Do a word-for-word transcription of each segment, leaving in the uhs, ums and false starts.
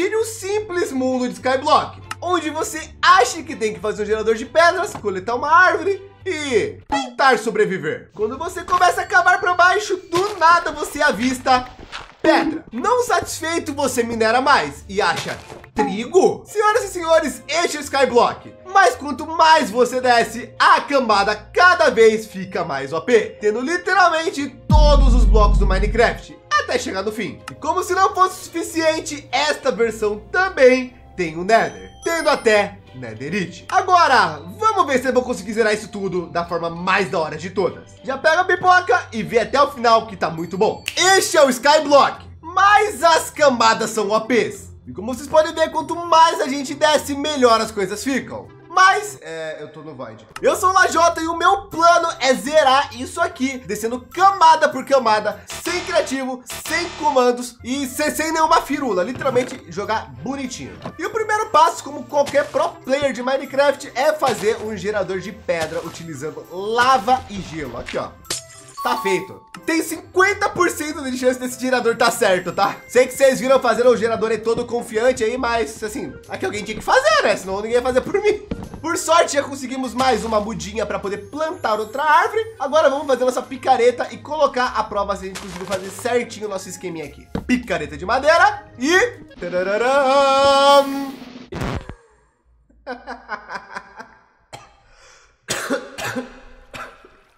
Imagine um simples mundo de SkyBlock, onde você acha que tem que fazer um gerador de pedras, coletar uma árvore e tentar sobreviver. Quando você começa a cavar para baixo, do nada você avista pedra. Não satisfeito, você minera mais e acha trigo. Senhoras e senhores, este é o SkyBlock. Mas quanto mais você desce, a camada cada vez fica mais O P, tendo literalmente todos os blocos do Minecraft, até chegar no fim. E como se não fosse suficiente, esta versão também tem o Nether, tendo até Netherite. Agora, vamos ver se eu vou conseguir zerar isso tudo da forma mais da hora de todas. Já pega a pipoca e vê até o final que tá muito bom. Este é o SkyBlock, mas as camadas são O Ps. E como vocês podem ver, quanto mais a gente desce, melhor as coisas ficam. Mas, é, eu tô no Void. Eu sou o Lajota e o meu plano é zerar isso aqui, descendo camada por camada, sem criativo, sem comandos e sem, sem nenhuma firula. Literalmente, jogar bonitinho. E o primeiro passo, como qualquer pro player de Minecraft, é fazer um gerador de pedra utilizando lava e gelo. Aqui, ó. Tá feito. Tem cinquenta por cento de chance desse gerador tá certo, tá? Sei que vocês viram fazer o gerador aí todo confiante aí, mas assim, aqui alguém tinha que fazer, né? Senão ninguém ia fazer por mim. Por sorte, já conseguimos mais uma mudinha para poder plantar outra árvore. Agora vamos fazer nossa picareta e colocar a prova se a gente conseguiu fazer certinho o nosso esqueminha aqui. Picareta de madeira e... Tararam!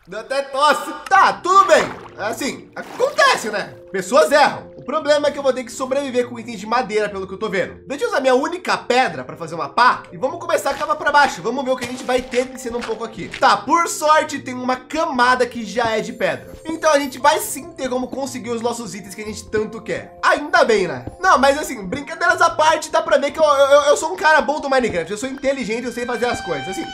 Deu até tosse. Tá, tudo bem. Assim, acontece, né? Pessoas erram. O problema é que eu vou ter que sobreviver com itens de madeira, pelo que eu tô vendo. Deixa eu usar minha única pedra para fazer uma pá e vamos começar a cavar para baixo. Vamos ver o que a gente vai ter descendo um pouco aqui. Tá, por sorte tem uma camada que já é de pedra. Então a gente vai sim ter como conseguir os nossos itens que a gente tanto quer. Ainda bem, né? Não, mas assim, brincadeiras à parte, dá pra ver que eu, eu, eu sou um cara bom do Minecraft. Eu sou inteligente, eu sei fazer as coisas, assim...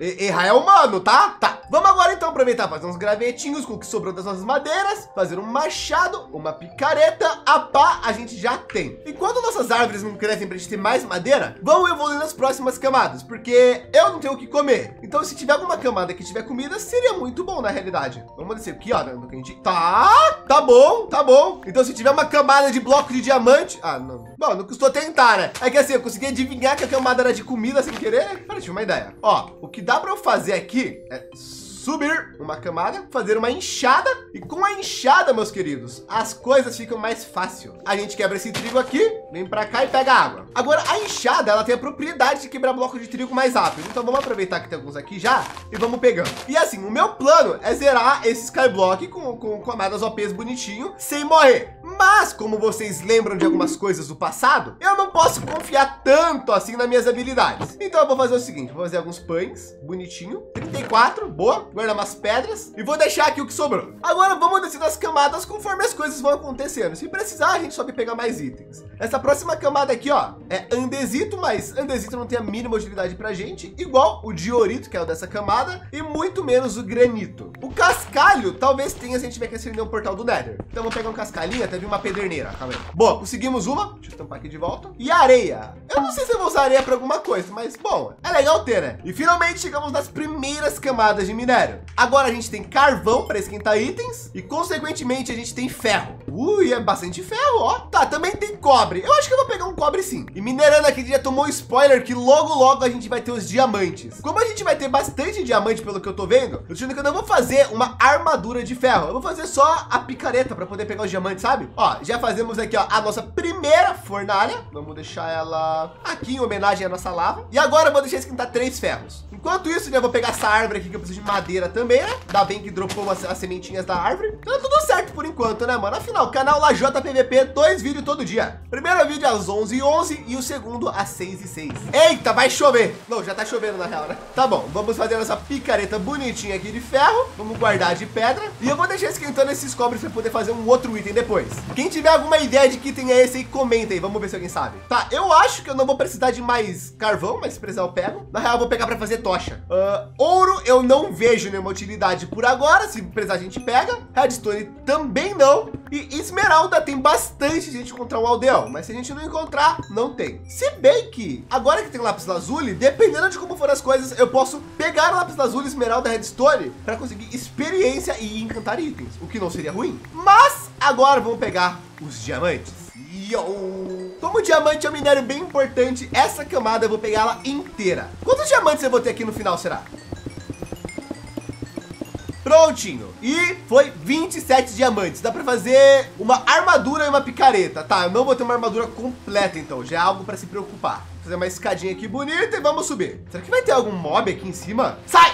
Errar é humano, tá? Tá. Vamos agora então aproveitar, fazer uns gravetinhos com o que sobrou das nossas madeiras, fazer um machado, uma picareta, a pá a gente já tem. Enquanto nossas árvores não crescem pra gente ter mais madeira, vamos evoluir nas próximas camadas, porque eu não tenho o que comer. Então se tiver alguma camada que tiver comida, seria muito bom na realidade. Vamos descer aqui, ó, no que a gente... Tá, tá bom, tá bom. Então se tiver uma camada de bloco de diamante... Ah, não. Bom, não custou tentar, né? É que assim, eu consegui adivinhar que a camada era de comida sem querer, né? Pera, tive uma ideia. Ó, o que dá para eu fazer aqui é subir uma camada, fazer uma enxada e com a enxada, meus queridos, as coisas ficam mais fácil. A gente quebra esse trigo aqui, vem para cá e pega água. Agora a enxada, ela tem a propriedade de quebrar bloco de trigo mais rápido. Então vamos aproveitar que tem alguns aqui já e vamos pegando. E assim, o meu plano é zerar esse SkyBlock com, com camadas O Ps bonitinho, sem morrer. Mas, como vocês lembram de algumas coisas do passado, eu não posso confiar tanto assim nas minhas habilidades. Então eu vou fazer o seguinte, vou fazer alguns pães, bonitinho, trinta e quatro, boa, guardar umas pedras e vou deixar aqui o que sobrou. Agora vamos descer nas camadas conforme as coisas vão acontecendo. Se precisar, a gente sobe pegar mais itens. Essa próxima camada aqui, ó, é andesito, mas andesito não tem a mínima utilidade pra gente, igual o diorito, que é o dessa camada, e muito menos o granito. O cascalho, talvez tenha se a gente tiver que acender um portal do Nether. Então vou pegar um cascalhinho, até uma pedreira, calma aí. Boa, conseguimos uma. Deixa eu tampar aqui de volta. E areia. Eu não sei se eu vou usar areia para alguma coisa, mas bom, é legal ter, né? E finalmente chegamos nas primeiras camadas de minério. Agora a gente tem carvão para esquentar itens e consequentemente a gente tem ferro. Ui, é bastante ferro, ó. Tá, também tem cobre. Eu acho que eu vou pegar um cobre sim. E minerando aqui já tomou spoiler que logo logo a gente vai ter os diamantes. Como a gente vai ter bastante diamante pelo que eu tô vendo, eu tô achando que eu não vou fazer uma armadura de ferro. Eu vou fazer só a picareta para poder pegar os diamantes, sabe? Ó, já fazemos aqui, ó, a nossa primeira fornalha. Vamos deixar ela aqui em homenagem à nossa lava. E agora eu vou deixar esquentar três ferros. Enquanto isso, já vou pegar essa árvore aqui que eu preciso de madeira também, né? Ainda bem que dropou as, as sementinhas da árvore. Então tudo certo por enquanto, né, mano? Afinal, canal Lajota P V P, dois vídeos todo dia. Primeiro vídeo às onze e onze e o segundo às seis e seis. Eita, vai chover. Não, já tá chovendo na real, né? Tá bom, vamos fazer nossa picareta bonitinha aqui de ferro. Vamos guardar de pedra. E eu vou deixar esquentando esses cobres pra poder fazer um outro item depois. Quem tiver alguma ideia de que item é esse aí, comenta aí. Vamos ver se alguém sabe. Tá, eu acho que eu não vou precisar de mais carvão, mas se precisar eu pego. Na real, eu vou pegar para fazer tocha. Uh, ouro, eu não vejo nenhuma utilidade por agora. Se precisar, a gente pega. Redstone também não. E esmeralda tem bastante de gente encontrar um aldeão, mas se a gente não encontrar, não tem. Se bem que, agora que tem lápis lazuli, dependendo de como for as coisas, eu posso pegar lápis lazuli, esmeralda, redstone para conseguir experiência e encantar itens, o que não seria ruim. Mas agora vamos pegar os diamantes. Yo! Como diamante é um minério bem importante, essa camada eu vou pegar ela inteira. Quantos diamantes eu vou ter aqui no final, será? Prontinho. E foi vinte e sete diamantes. Dá pra fazer uma armadura e uma picareta. Tá, eu não vou ter uma armadura completa, então. Já é algo pra se preocupar. Vou fazer uma escadinha aqui bonita e vamos subir. Será que vai ter algum mob aqui em cima? Sai!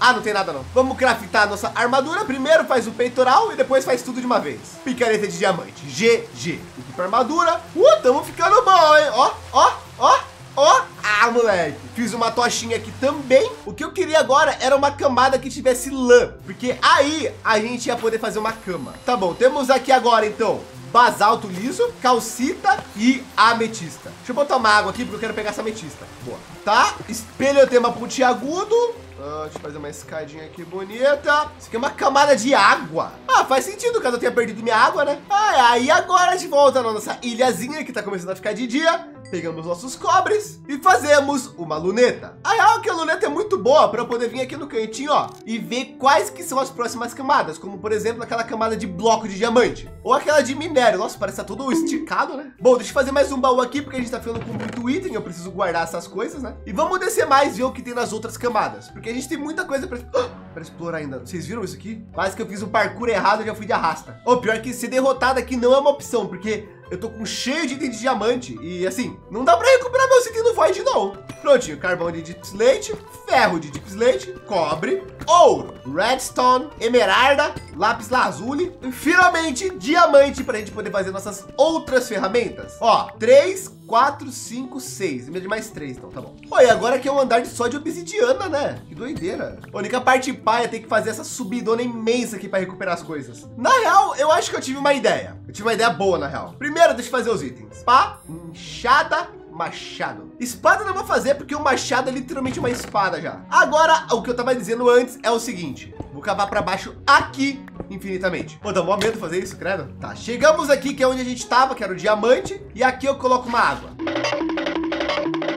Ah, não tem nada não. Vamos craftar a nossa armadura. Primeiro faz o peitoral e depois faz tudo de uma vez. Picareta de diamante. G G. Aqui pra armadura. Uh, tamo ficando bom, hein? Ó, ó, ó, ó. Ah, moleque. Fiz uma tochinha aqui também. O que eu queria agora era uma camada que tivesse lã. Porque aí a gente ia poder fazer uma cama. Tá bom, temos aqui agora então basalto liso, calcita e ametista. Deixa eu botar uma água aqui porque eu quero pegar essa ametista. Boa. Tá? Espelhotema pontiagudo. Ah, deixa eu fazer uma escadinha aqui bonita. Isso aqui é uma camada de água. Ah, faz sentido caso eu tenha perdido minha água, né? Ah, aí agora de volta na nossa ilhazinha que tá começando a ficar de dia. Pegamos nossos cobres e fazemos uma luneta. A real é que a luneta é muito boa para eu poder vir aqui no cantinho, ó, e ver quais que são as próximas camadas, como por exemplo aquela camada de bloco de diamante ou aquela de minério. Nossa, parece estar todo esticado, né? Bom, deixa eu fazer mais um baú aqui porque a gente tá ficando com muito item, eu preciso guardar essas coisas, né? E vamos descer mais e ver o que tem nas outras camadas, porque a gente tem muita coisa para ah, explorar ainda. Vocês viram isso aqui? Quase que eu fiz um parkour errado e já fui de arrasta. O pior é que ser derrotado aqui não é uma opção, porque eu tô com cheio de item de diamante e assim, não dá pra recuperar meu item no void não. Prontinho, carvão de deep slate, ferro de deep slate, cobre, ouro, redstone, emeralda, lápis lazuli e finalmente diamante pra gente poder fazer nossas outras ferramentas. Ó, três, quatro, cinco, seis, de mais três, então tá bom. Pô, e agora que é um andar só de obsidiana, né? Que doideira. A única parte paia é ter que fazer essa subidona imensa aqui pra recuperar as coisas. Na real, eu acho que eu tive uma ideia. Eu tive uma ideia boa, na real. Primeiro, deixa eu fazer os itens. Pá, enxada, machado. Espada eu não vou fazer porque o machado é literalmente uma espada já. Agora, o que eu tava dizendo antes é o seguinte. Vou cavar pra baixo aqui infinitamente. Pô, dá um momento fazer isso, credo. Tá, chegamos aqui que é onde a gente tava, que era o diamante. E aqui eu coloco uma água.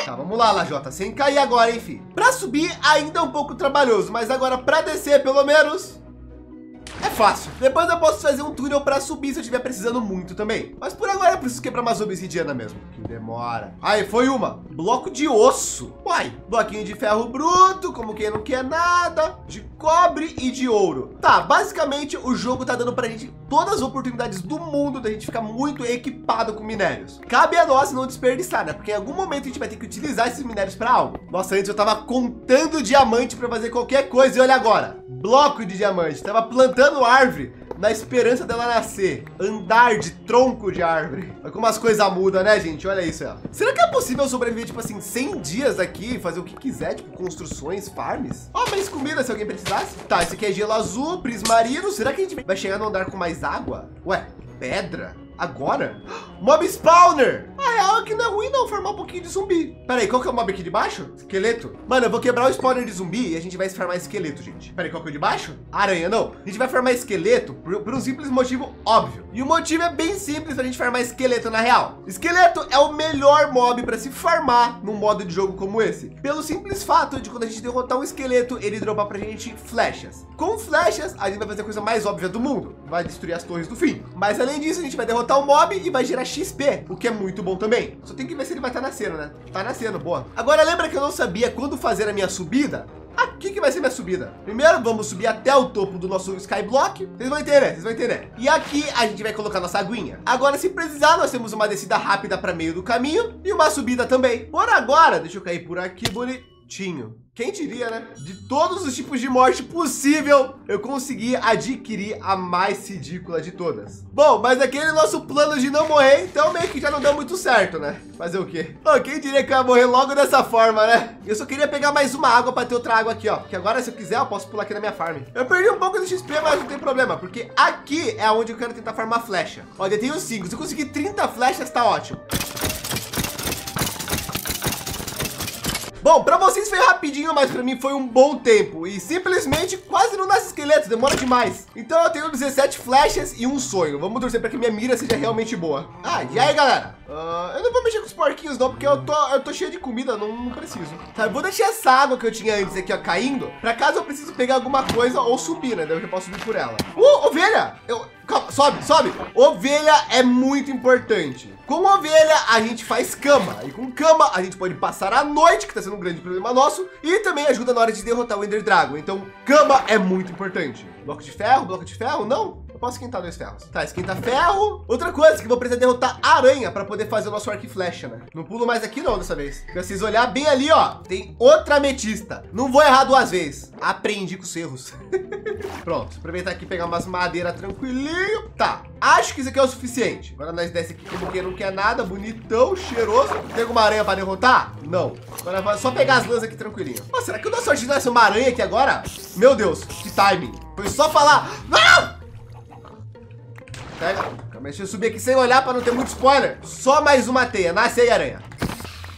Tá, vamos lá, Lajota, sem cair agora, enfim. Pra subir ainda é um pouco trabalhoso, mas agora pra descer, pelo menos... é fácil. Depois eu posso fazer um túnel para subir se eu estiver precisando muito também. Mas por agora eu preciso quebrar umas obsidiana mesmo. Que demora. Aí, foi uma. Bloco de osso. Uai. Bloquinho de ferro bruto, como quem não quer nada. De cobre e de ouro. Tá, basicamente o jogo tá dando pra gente todas as oportunidades do mundo da gente ficar muito equipado com minérios. Cabe a nós não desperdiçar, né? Porque em algum momento a gente vai ter que utilizar esses minérios para algo. Nossa, antes eu tava contando diamante para fazer qualquer coisa e olha agora. Bloco de diamante. Tava plantando árvore na esperança dela nascer. Andar de tronco de árvore. Olha como as coisas mudam, né, gente? Olha isso, ó. Será que é possível sobreviver, tipo assim, cem dias aqui, fazer o que quiser, tipo, construções, farms? Ó, oh, mais comida se alguém precisasse. Tá, esse aqui é gelo azul, prismarino. Será que a gente vai chegar no andar com mais água? Ué, pedra? Agora? Mob spawner! A real é que não é ruim não, farmar um pouquinho de zumbi. Pera aí, qual que é o mob aqui de baixo? Esqueleto? Mano, eu vou quebrar o spawner de zumbi e a gente vai farmar esqueleto, gente. Pera aí, qual que é o de baixo? Aranha, não. A gente vai farmar esqueleto por, por um simples motivo óbvio. E o motivo é bem simples pra gente farmar esqueleto na real. Esqueleto é o melhor mob pra se farmar num modo de jogo como esse. Pelo simples fato de quando a gente derrotar um esqueleto, ele dropar pra gente flechas. Com flechas, a gente vai fazer a coisa mais óbvia do mundo. Vai destruir as torres do fim. Mas além disso, a gente vai derrotar o mob e vai gerar X P, o que é muito bom também. Só tem que ver se ele vai estar nascendo, né? Tá nascendo, boa. Agora lembra que eu não sabia quando fazer a minha subida? Aqui que vai ser minha subida. Primeiro vamos subir até o topo do nosso SkyBlock. Vocês vão entender, vocês vão entender. E aqui a gente vai colocar nossa aguinha. Agora, se precisar, nós temos uma descida rápida para meio do caminho e uma subida também. Por agora, deixa eu cair por aqui bonitinho. Quem diria, né? De todos os tipos de morte possível, eu consegui adquirir a mais ridícula de todas. Bom, mas aquele nosso plano de não morrer, então meio que já não deu muito certo, né? Fazer o quê? Oh, quem diria que eu ia morrer logo dessa forma, né? Eu só queria pegar mais uma água para ter outra água aqui, ó. Porque agora, se eu quiser, eu posso pular aqui na minha farm. Eu perdi um pouco de X P, mas não tem problema, porque aqui é onde eu quero tentar farmar flecha. Olha, eu tenho cinco. Se eu conseguir trinta flechas, tá ótimo. Bom, pra vocês foi rapidinho, mas pra mim foi um bom tempo. E simplesmente quase não nasce esqueletos, demora demais. Então eu tenho dezessete flechas e um sonho. Vamos torcer pra que minha mira seja realmente boa. Ah, e aí, galera? Uh, eu não vou mexer com os porquinhos não, porque eu tô, eu tô cheio de comida, não, não preciso. Tá, eu vou deixar essa água que eu tinha antes aqui, ó, caindo. Pra caso eu preciso pegar alguma coisa ou subir, né? Daí eu já posso subir por ela. Uh, ovelha! Eu... Calma, sobe, sobe. Ovelha é muito importante. Com ovelha, a gente faz cama. E com cama, a gente pode passar a noite, que tá sendo um grande problema nosso. E também ajuda na hora de derrotar o Ender Dragon. Então, cama é muito importante. Bloco de ferro, bloco de ferro, não? Eu posso esquentar dois ferros. Tá, esquenta ferro. Outra coisa, que vou precisar derrotar aranha para poder fazer o nosso arco e flecha, né? Não pulo mais aqui não, dessa vez. Pra vocês olharem bem ali, ó, tem outra ametista. Não vou errar duas vezes. Aprendi com os erros. Pronto, aproveitar aqui e pegar umas madeiras tranquilinho. Tá, acho que isso aqui é o suficiente. Agora nós desce aqui, porque não quer nada. Bonitão, cheiroso. Tem alguma aranha para derrotar? Não. Agora vai só pegar as lãs aqui tranquilinho. Nossa, será que eu dou sorte de nascer uma aranha aqui agora? Meu Deus, que timing. Foi só falar... Não! Pega. Deixa eu subir aqui sem olhar para não ter muito spoiler. Só mais uma teia. Nasce aí, aranha.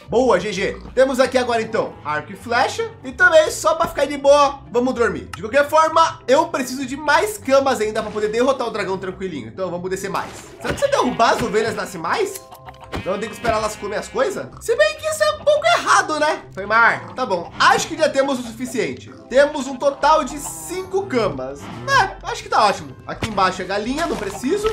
Boa, G G. Temos aqui agora, então, arco e flecha. E também, só para ficar de boa, vamos dormir. De qualquer forma, eu preciso de mais camas ainda para poder derrotar o dragão tranquilinho. Então, vamos descer mais. Será que se eu derrubar as ovelhas, nasce mais? Então eu tenho que esperar elas comerem as coisas? Se bem que isso é um pouco errado, né? Foi mar. Tá bom. Acho que já temos o suficiente. Temos um total de cinco camas. É, acho que tá ótimo. Aqui embaixo é galinha, não preciso.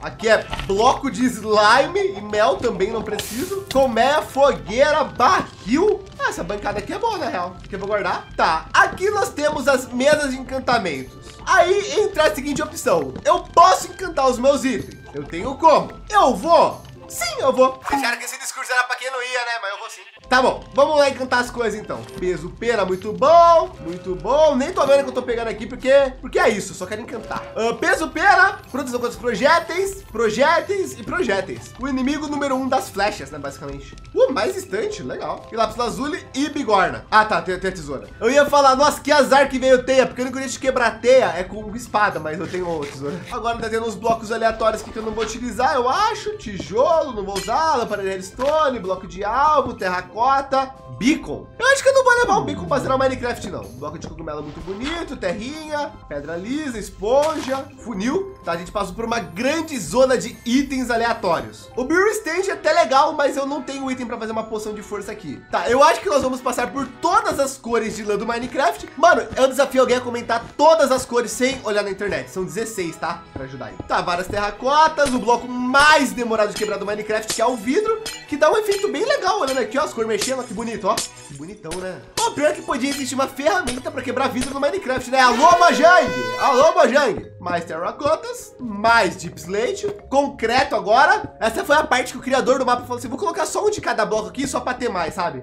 Aqui é bloco de slime e mel, também não preciso. Colmeia, fogueira, barril. Ah, essa bancada aqui é boa, na real. Aqui eu vou guardar. Tá, aqui nós temos as mesas de encantamentos. Aí entra a seguinte opção. Eu posso encantar os meus itens. Eu tenho como? Eu vou... Sim, eu vou. Vocês acharam que esse discurso era pra quem não ia, né? Mas eu vou sim. Tá bom, vamos lá encantar as coisas então. Peso pera, muito bom, muito bom. Nem tô vendo que eu tô pegando aqui, porque, porque é isso, só quero encantar. Uh, peso pera, produção contra os projéteis, projéteis e projéteis. O inimigo número um das flechas, né, basicamente. Uh, mais instante, legal. E lápis lazuli e bigorna. Ah, tá, tem, tem a tesoura. Eu ia falar, nossa, que azar que veio teia, porque eu não queria te quebrar teia, é com espada, mas eu tenho outra tesoura. Agora tá tendo uns blocos aleatórios aqui que eu não vou utilizar, eu acho, tijolo. Não vou usar, lâmpada de redstone, bloco de alvo, terracota, beacon. Eu acho que eu não vou levar um beacon para zerar o Minecraft, não. Bloco de cogumelo muito bonito, terrinha, pedra lisa, esponja, funil. Tá, a gente passa por uma grande zona de itens aleatórios. O Beer Stand é até legal, mas eu não tenho item para fazer uma poção de força aqui. Tá, eu acho que nós vamos passar por todas as cores de lã do Minecraft. Mano, eu desafio alguém a comentar todas as cores sem olhar na internet. São dezesseis, tá? Para ajudar aí. Tá, várias terracotas, o bloco mais demorado de quebrar do Minecraft, que é o vidro, que dá um efeito bem legal, olhando aqui, ó, as cores mexendo, que bonito, ó, que bonitão, né? Ó, pior que podia existir uma ferramenta para quebrar vidro no Minecraft, né? Alô, Mojang! Alô, Mojang! Mais terracotas, mais deep slate, concreto agora. Essa foi a parte que o criador do mapa falou assim, vou colocar só um de cada bloco aqui, só para ter mais, sabe?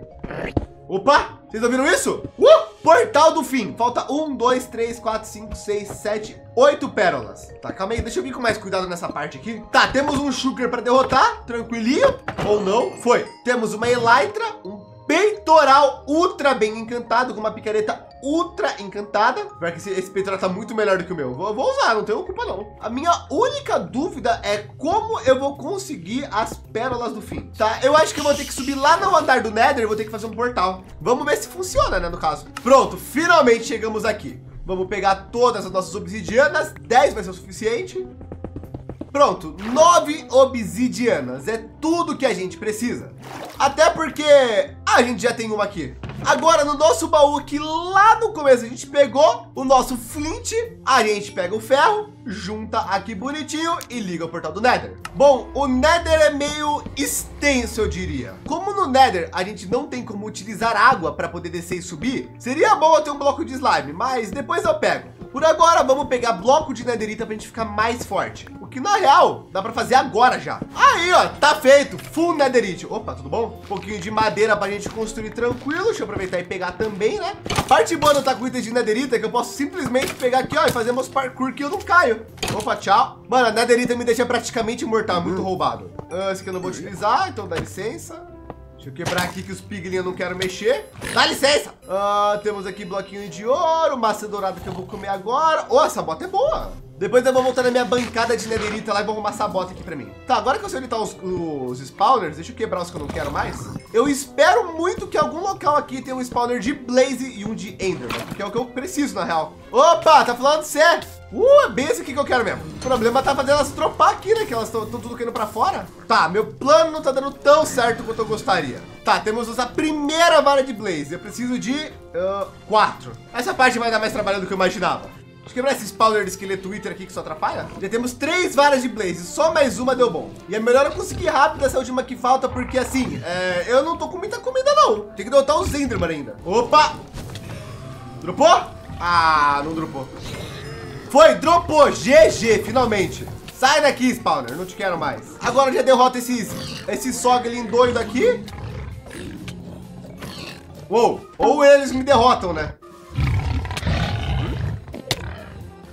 Opa, vocês ouviram isso? Uh! Portal do fim. Falta um, dois, três, quatro, cinco, seis, sete, oito pérolas. Tá, calma aí. Deixa eu vir com mais cuidado nessa parte aqui. Tá, temos um Shulker para derrotar. Tranquilinho. Ou não. Foi. Temos uma elytra, um peitoral ultra bem encantado com uma picareta ultra encantada. Pior que esse, esse peitoral tá muito melhor do que o meu. Vou, vou usar, não tenho culpa não. A minha única dúvida é como eu vou conseguir as pérolas do fim. Tá, eu acho que eu vou ter que subir lá no andar do Nether e vou ter que fazer um portal. Vamos ver se funciona, né, no caso. Pronto, finalmente chegamos aqui. Vamos pegar todas as nossas obsidianas. dez vai ser o suficiente. Pronto, nove obsidianas. É tudo que a gente precisa. Até porque a gente já tem uma aqui. Agora, no nosso baú que lá no começo a gente pegou o nosso flint, a gente pega o ferro, junta aqui bonitinho e liga o portal do Nether. Bom, o Nether é meio extenso, eu diria. Como no Nether a gente não tem como utilizar água para poder descer e subir, seria bom eu ter um bloco de slime, mas depois eu pego. Por agora, vamos pegar bloco de netherita pra gente ficar mais forte. O que, na real, dá pra fazer agora já. Aí, ó, tá feito. Full netherite. Opa, tudo bom? Um pouquinho de madeira pra gente construir tranquilo. Deixa eu aproveitar e pegar também, né? A parte boa do tacuíta de netherita é que eu posso simplesmente pegar aqui, ó, e fazer meus parkour que eu não caio. Opa, tchau. Mano, a netherita me deixa praticamente imortal. Muito roubado. Ah, esse aqui eu não vou utilizar, então dá licença. Deixa eu quebrar aqui que os piglinhos eu não quero mexer. Dá licença! Ah, temos aqui bloquinho de ouro, maçã dourada que eu vou comer agora. Oh, essa bota é boa. Depois eu vou voltar na minha bancada de netherita lá e vou arrumar essa bota aqui pra mim. Tá, agora que eu sei onde tá os, os spawners, deixa eu quebrar os que eu não quero mais. Eu espero muito que algum local aqui tenha um spawner de Blaze e um de Enderman, que é o que eu preciso, na real. Opa, tá falando sério? Uh, é bem esse aqui que eu quero mesmo. O problema tá fazendo elas tropar aqui, né? Que elas estão tudo caindo pra fora. Tá, meu plano não tá dando tão certo quanto eu gostaria. Tá, temos a primeira vara de Blaze. Eu preciso de uh, quatro. Essa parte vai dar mais trabalho do que eu imaginava. Deixa eu quebrar esse spawner de esqueleto Wither aqui que só atrapalha. Já temos três varas de Blaze, só mais uma deu bom. E é melhor eu conseguir rápido essa última que falta, porque assim, é, eu não tô com muita comida não. Tem que derrotar os Enderman ainda. Opa! Dropou? Ah, não dropou. Foi, dropou, G G, finalmente. Sai daqui, spawner, não te quero mais. Agora eu já derrota esses, esse soglin doido aqui. Uou, ou eles me derrotam, né?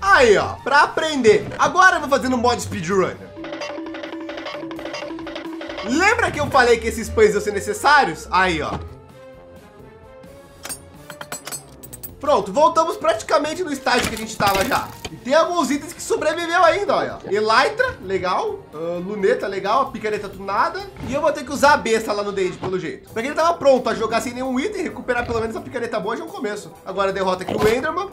Aí, ó, pra aprender. Agora eu vou fazer no modo speedrunner. Lembra que eu falei que esses pães iam ser necessários? Aí, ó. Pronto, voltamos praticamente no estágio que a gente estava já. E tem alguns itens que sobreviveu ainda, olha. Elytra, legal. Uh, luneta, legal. Picareta, tunada. E eu vou ter que usar a besta lá no Dade, pelo jeito. Porque ele tava pronto a jogar sem nenhum item, recuperar pelo menos a picareta boa já é um começo. Agora derrota aqui o Enderman.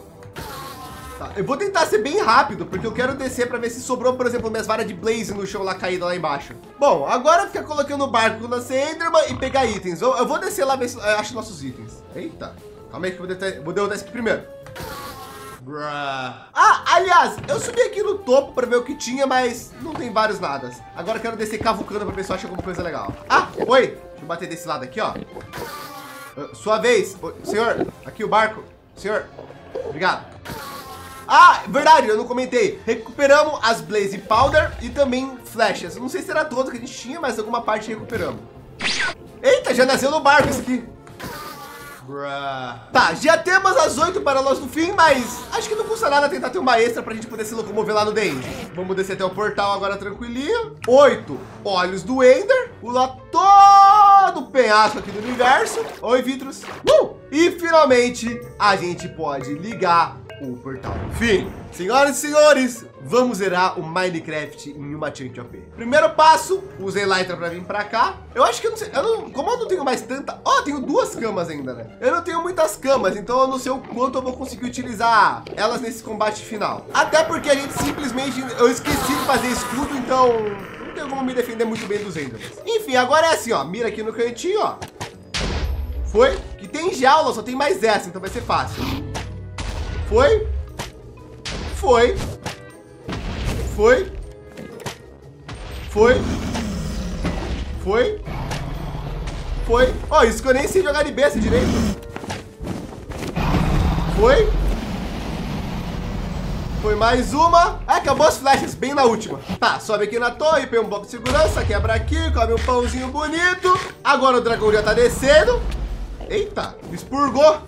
Tá, eu vou tentar ser bem rápido, porque eu quero descer para ver se sobrou, por exemplo, minhas varas de Blaze no chão lá caída lá embaixo. Bom, agora fica colocando o barco na Enderman e pegar itens. Eu, eu vou descer lá ver se eu acho nossos itens. Eita, calma aí que eu vou, deter, vou derrotar esse aqui primeiro. Bruh. Ah, aliás, eu subi aqui no topo para ver o que tinha, mas não tem vários nada. Agora eu quero descer cavucando para ver se eu acho alguma coisa legal. Ah, oi, deixa eu bater desse lado aqui, ó. Uh, sua vez, o, senhor, aqui o barco. Senhor, obrigado. Ah, verdade, eu não comentei. Recuperamos as Blaze Powder e também flechas. Não sei se era todo que a gente tinha, mas alguma parte recuperamos. Eita, já nasceu no barco isso aqui. Bruh. Tá, já temos as oito paralelas no fim, mas acho que não custa nada tentar ter uma extra pra gente poder se locomover lá no The End. Vamos descer até o portal agora tranquilinho. Oito olhos do Ender. Pular todo o penhasco aqui do universo. Oi, Vitrus. Uh! E finalmente a gente pode ligar o portal. Fim. Senhoras e senhores, vamos zerar o Minecraft em uma chunk O P. Primeiro passo, usei Elytra para vir para cá. Eu acho que eu não sei, eu não, como eu não tenho mais tanta... Ó, oh, tenho duas camas ainda, né? Eu não tenho muitas camas, então eu não sei o quanto eu vou conseguir utilizar elas nesse combate final. Até porque a gente simplesmente... Eu esqueci de fazer escudo, então... Não tenho como me defender muito bem dos Endermans. Enfim, agora é assim, ó. Mira aqui no cantinho, ó. Foi. Que tem jaula, só tem mais essa, então vai ser fácil. Foi, foi, foi, foi, foi, foi. Ó, oh, isso que eu nem sei jogar de besta direito. Foi, foi mais uma. Ah, acabou as flechas, bem na última. Tá, sobe aqui na torre, pega um bloco de segurança, quebra aqui, come um pãozinho bonito. Agora o dragão já tá descendo. Eita, expurgou.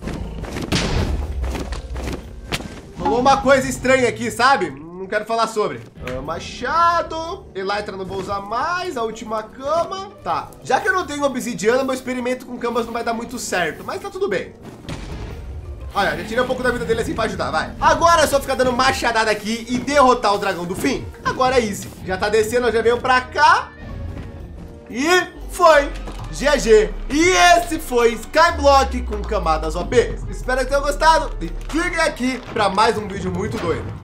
Rolou uma coisa estranha aqui, sabe? Não quero falar sobre. Uh, machado. Elytra não vou usar mais. A última cama. Tá. Já que eu não tenho obsidiana, meu experimento com camas não vai dar muito certo. Mas tá tudo bem. Olha, já tirei um pouco da vida dele assim pra ajudar, vai. Agora é só ficar dando machadada aqui e derrotar o dragão do fim. Agora é isso. Já tá descendo, já veio pra cá. E foi. G G. E esse foi SkyBlock com camadas O P. Espero que tenham gostado e clique aqui para mais um vídeo muito doido.